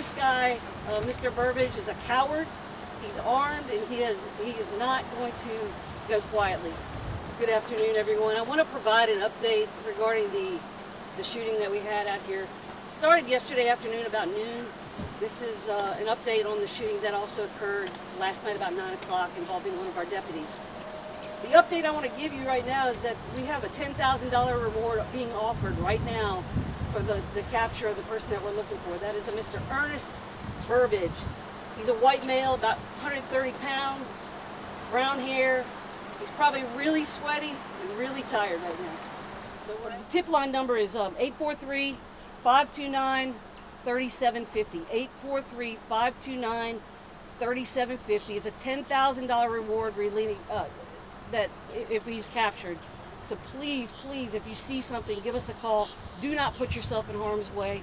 This guy, Mr. Burbage, is a coward. He's armed, and he is not going to go quietly. Good afternoon, everyone. I want to provide an update regarding the shooting that we had out here. It started yesterday afternoon about noon. This is an update on the shooting that also occurred last night about 9 o'clock involving one of our deputies. The update I want to give you right now is that we have a $10,000 reward being offered right now for the capture of the person that we're looking for. That is a Mr. Ernest Burbage. He's a white male, about 130 pounds, brown hair. He's probably really sweaty and really tired right now. So the tip line number is 843-529-3750. 843-529-3750. It's a $10,000 reward that if he's captured. So please, please, if you see something, give us a call. Do not put yourself in harm's way.